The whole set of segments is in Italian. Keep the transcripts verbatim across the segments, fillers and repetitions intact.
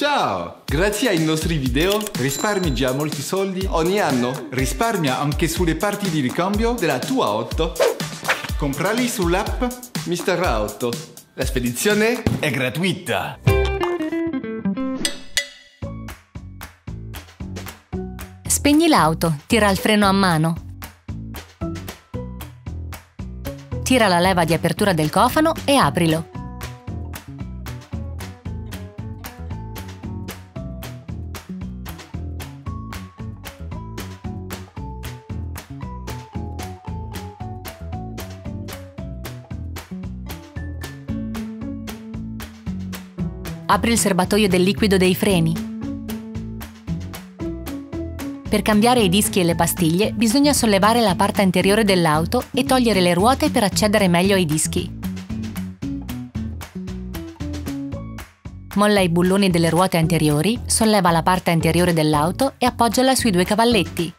Ciao! Grazie ai nostri video risparmi già molti soldi ogni anno. Risparmia anche sulle parti di ricambio della tua auto. Comprali sull'app Mister Auto. La spedizione è gratuita. Spegni l'auto, tira il freno a mano. Tira la leva di apertura del cofano e aprilo. Apri il serbatoio del liquido dei freni. Per cambiare i dischi e le pastiglie bisogna sollevare la parte anteriore dell'auto e togliere le ruote per accedere meglio ai dischi. Molla i bulloni delle ruote anteriori, solleva la parte anteriore dell'auto e appoggiala sui due cavalletti.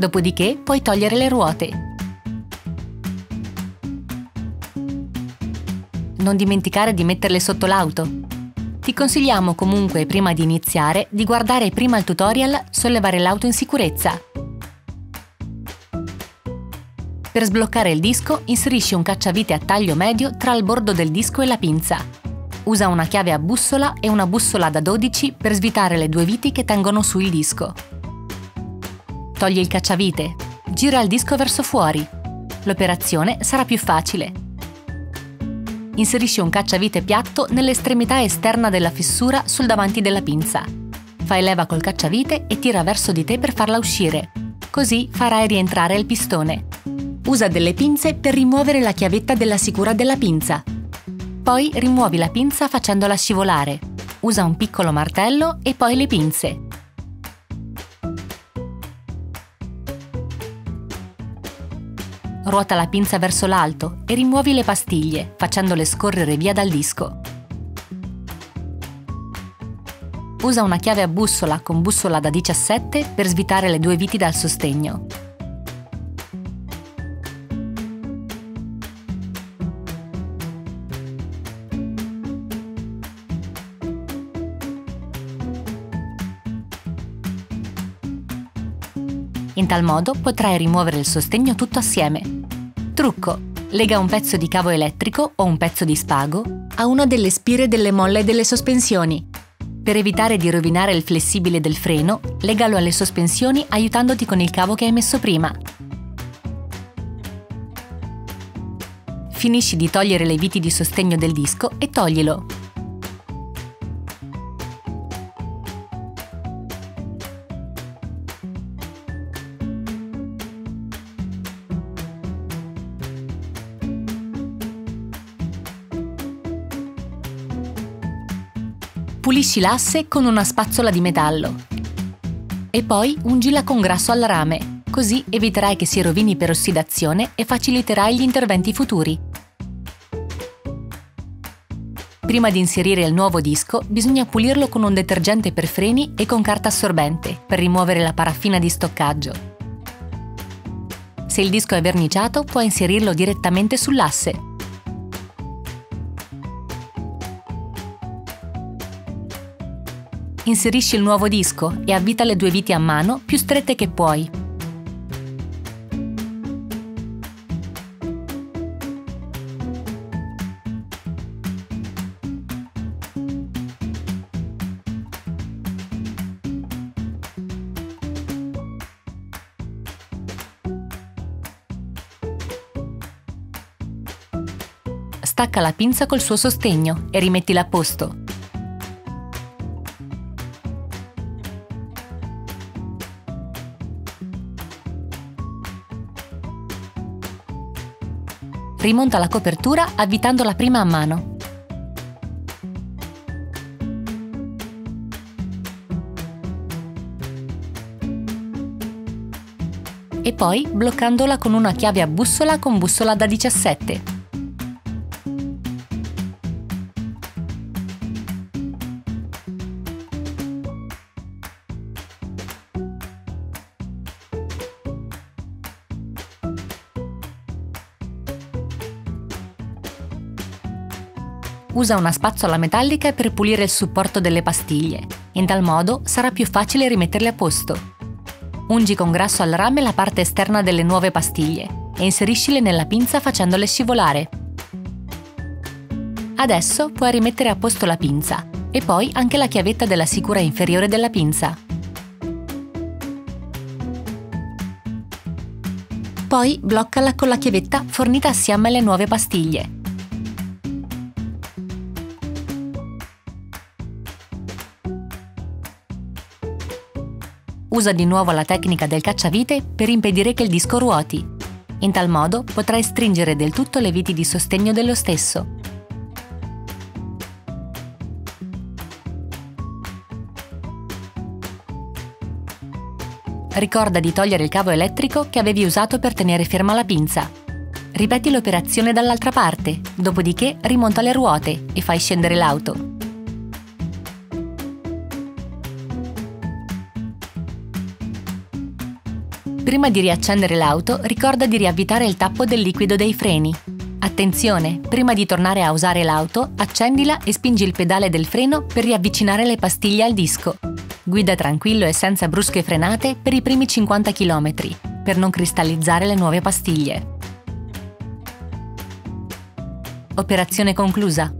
Dopodiché puoi togliere le ruote. Non dimenticare di metterle sotto l'auto. Ti consigliamo comunque, prima di iniziare, di guardare prima il tutorial Sollevare l'auto in sicurezza. Per sbloccare il disco, inserisci un cacciavite a taglio medio tra il bordo del disco e la pinza. Usa una chiave a bussola e una bussola da dodici per svitare le due viti che tengono su il disco. Togli il cacciavite, gira il disco verso fuori. L'operazione sarà più facile. Inserisci un cacciavite piatto nell'estremità esterna della fessura sul davanti della pinza. Fai leva col cacciavite e tira verso di te per farla uscire. Così farai rientrare il pistone. Usa delle pinze per rimuovere la chiavetta della sicura della pinza. Poi rimuovi la pinza facendola scivolare. Usa un piccolo martello e poi le pinze. Ruota la pinza verso l'alto e rimuovi le pastiglie, facendole scorrere via dal disco. Usa una chiave a bussola con bussola da diciassette per svitare le due viti dal sostegno. In tal modo potrai rimuovere il sostegno tutto assieme. Trucco! Lega un pezzo di cavo elettrico o un pezzo di spago a una delle spire delle molle delle sospensioni. Per evitare di rovinare il flessibile del freno, legalo alle sospensioni aiutandoti con il cavo che hai messo prima. Finisci di togliere le viti di sostegno del disco e toglilo. Pulisci l'asse con una spazzola di metallo e poi ungila con grasso al rame, così eviterai che si rovini per ossidazione e faciliterai gli interventi futuri. Prima di inserire il nuovo disco bisogna pulirlo con un detergente per freni e con carta assorbente per rimuovere la paraffina di stoccaggio. Se il disco è verniciato puoi inserirlo direttamente sull'asse. Inserisci il nuovo disco e avvita le due viti a mano più strette che puoi. Stacca la pinza col suo sostegno e rimettila a posto. Rimonta la copertura avvitandola prima a mano. e poi bloccandola con una chiave a bussola con bussola da diciassette. Usa una spazzola metallica per pulire il supporto delle pastiglie, in tal modo sarà più facile rimetterle a posto. Ungi con grasso al rame la parte esterna delle nuove pastiglie e inseriscile nella pinza facendole scivolare. Adesso puoi rimettere a posto la pinza e poi anche la chiavetta della sicura inferiore della pinza. Poi bloccala con la chiavetta fornita assieme alle nuove pastiglie. Usa di nuovo la tecnica del cacciavite per impedire che il disco ruoti. In tal modo potrai stringere del tutto le viti di sostegno dello stesso. Ricorda di togliere il cavo elettrico che avevi usato per tenere ferma la pinza. Ripeti l'operazione dall'altra parte, dopodiché rimonta le ruote e fai scendere l'auto. Prima di riaccendere l'auto, ricorda di riavvitare il tappo del liquido dei freni. Attenzione, prima di tornare a usare l'auto, accendila e spingi il pedale del freno per riavvicinare le pastiglie al disco. Guida tranquillo e senza brusche frenate per i primi cinquanta chilometri, per non cristallizzare le nuove pastiglie. Operazione conclusa.